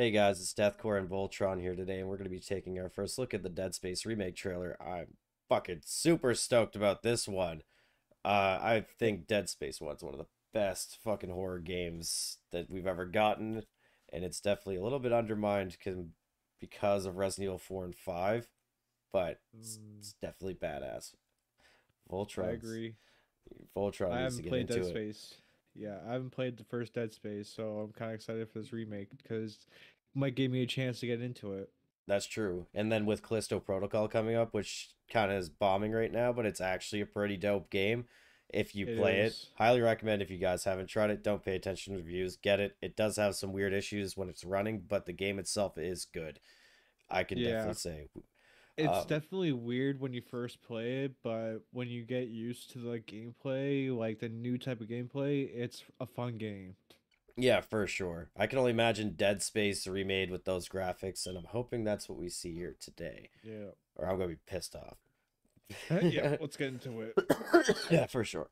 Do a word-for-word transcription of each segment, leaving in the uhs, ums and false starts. Hey guys, it's Deathcore and Voltron here today, and we're going to be taking our first look at the Dead Space remake trailer. I'm fucking super stoked about this one. Uh, I think Dead Space one's one of the best fucking horror games that we've ever gotten, and it's definitely a little bit undermined because of Resident Evil four and five, but it's, it's definitely badass. Voltron. I agree. Voltron I needs to get into it. I haven't played Dead Space. Yeah, I haven't played the first Dead Space, so I'm kind of excited for this remake because it might give me a chance to get into it. That's true. And then with Callisto Protocol coming up, which kind of is bombing right now, but it's actually a pretty dope game if you play it. Highly recommend if you guys haven't tried it. Don't pay attention to reviews. Get it. It does have some weird issues when it's running, but the game itself is good. I can definitely say. It's um, definitely weird when you first play it, but when you get used to the like, gameplay, like the new type of gameplay, it's a fun game. Yeah, for sure. I can only imagine Dead Space remade with those graphics, and I'm hoping that's what we see here today. Yeah. Or I'm going to be pissed off. Yeah, let's get into it. Yeah, for sure.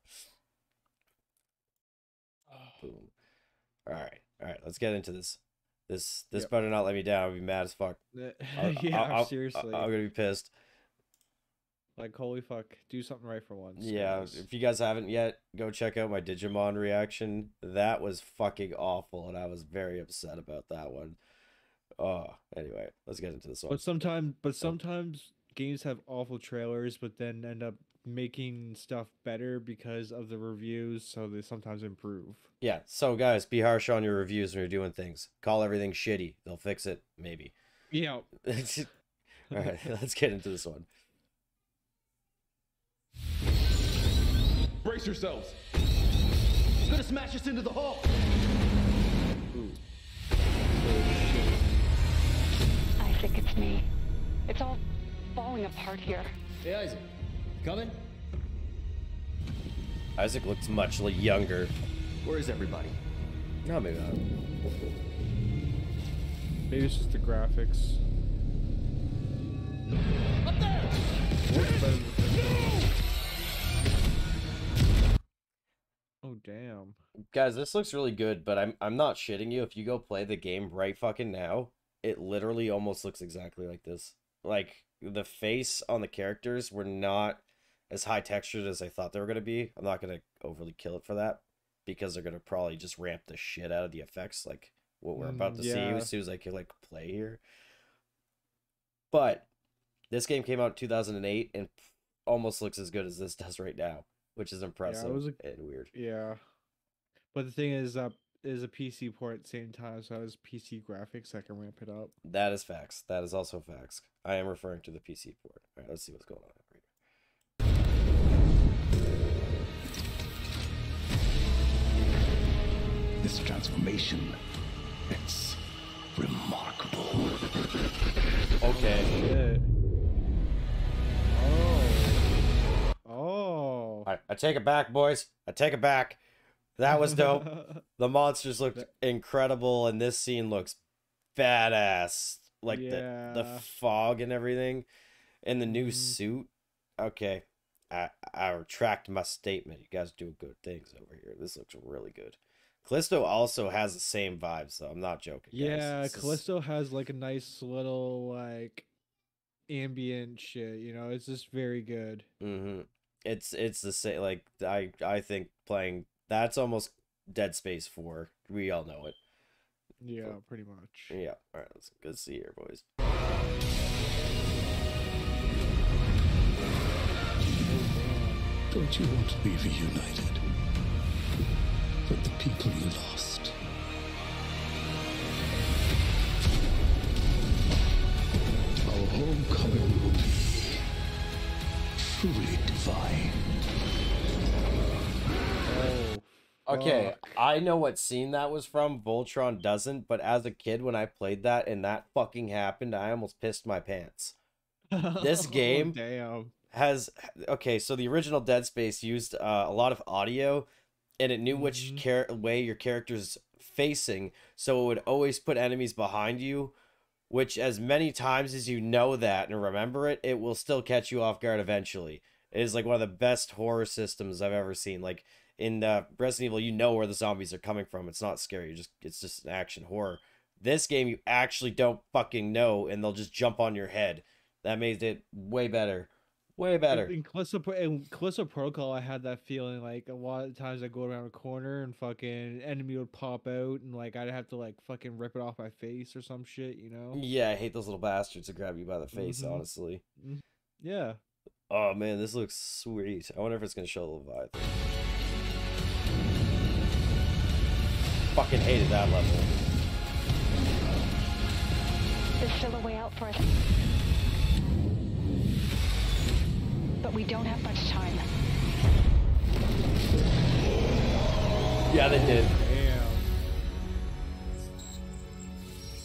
Oh. Boom. All right. All right, let's get into this. This this yep. better not let me down. I'll be mad as fuck. I'll, yeah, I'll, I'll, seriously. I'm gonna be pissed. Like, holy fuck, do something right for once. Yeah, guys. If you guys haven't yet, go check out my Digimon reaction. That was fucking awful, and I was very upset about that one. Oh, anyway, let's get into this one. But sometimes, but sometimes games have awful trailers, but then end up making stuff better because of the reviews, so they sometimes improve. Yeah, so guys, be harsh on your reviews when you're doing things. Call everything shitty. They'll fix it, maybe. Yeah. All right, let's get into this one. Brace yourselves. It's gonna smash us into the hole. Ooh. Oh, shit. Isaac, it's me. It's all falling apart here. Hey, Isaac. Coming? Isaac looks much younger. Where is everybody? No, maybe not. Maybe it's just the graphics. Up there! Oh, damn. Guys, this looks really good, but I'm I'm not shitting you. If you go play the game right fucking now, it literally almost looks exactly like this. Like, the face on the characters were not as high textured as I thought they were going to be. I'm not going to overly kill it for that because they're going to probably just ramp the shit out of the effects, like what we're about to yeah. see as soon as I can like play here. But this game came out in two thousand eight and almost looks as good as this does right now, which is impressive yeah, it was a, and weird. Yeah, but the thing is, uh, is a P C port at the same time, so has P C graphics that can ramp it up. That is facts. That is also facts. I am referring to the P C port. All right, let's see what's going on. This transformation, it's remarkable. Okay. Oh. Oh. I, I take it back, boys. I take it back. That was dope. The monsters looked incredible, and this scene looks badass. Like yeah. the, the fog and everything. And the new mm. suit. Okay. I, I retract my statement. You guys do good things over here. This looks really good. Callisto also has the same vibes, though. I'm not joking. Yeah, guys. Callisto just has like a nice little like ambient shit. You know, it's just very good. Mm-hmm. It's it's the same. Like I I think playing that's almost Dead Space four. We all know it. Yeah, so, pretty much. Yeah. All right, let's go see here, boys. Don't you want to be reunited? But the people you lost. Our homecoming will be truly divine. Oh, okay, I know what scene that was from. Voltron doesn't, but as a kid, when I played that and that fucking happened, I almost pissed my pants. This game oh, damn. has... Okay, so the original Dead Space used uh, a lot of audio, and it knew which char way your character's facing, so it would always put enemies behind you, which as many times as you know that and remember it, it will still catch you off guard eventually. It is like one of the best horror systems I've ever seen. Like in uh, Resident Evil, you know where the zombies are coming from. It's not scary. You're just It's just an action horror. This game, you actually don't fucking know, and they'll just jump on your head. That made it way better. Way better. In Callisto, in Callisto Protocol, I had that feeling like a lot of times I go around a corner and fucking enemy would pop out and like I'd have to like fucking rip it off my face or some shit, you know? Yeah, I hate those little bastards that grab you by the face, mm-hmm. honestly. Yeah. Oh man, this looks sweet. I wonder if it's gonna show a little vibe. Fucking hated that level. There's still a way out for us. But we don't have much time. Yeah, they did. Damn.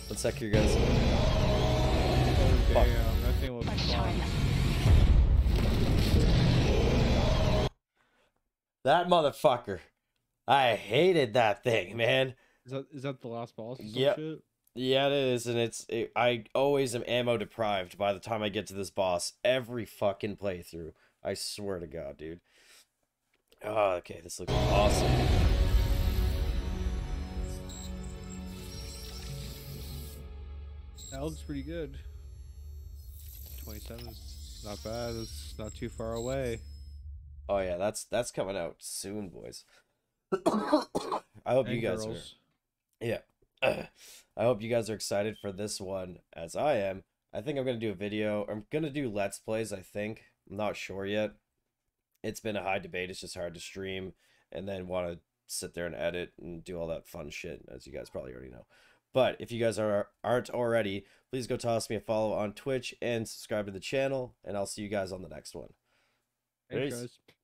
One sec here, guys. Oh, damn. That thing was much time. That motherfucker. I hated that thing, man. Is that, is that the last boss? Yeah. Yeah, it is, and it's it, I always am ammo deprived by the time I get to this boss every fucking playthrough. I swear to God, dude. Oh, okay, this looks awesome. That looks pretty good. twenty-seven is not bad. It's not too far away. Oh yeah, that's that's coming out soon, boys. I hope and you guys girls. are. Yeah. I hope you guys are excited for this one as I am. I think I'm going to do a video. I'm going to do Let's Plays, I think. I'm not sure yet. It's been a high debate. It's just hard to stream and then want to sit there and edit and do all that fun shit, as you guys probably already know. But if you guys are, aren't already, please go toss me a follow on Twitch and subscribe to the channel. And I'll see you guys on the next one. Hey, guys.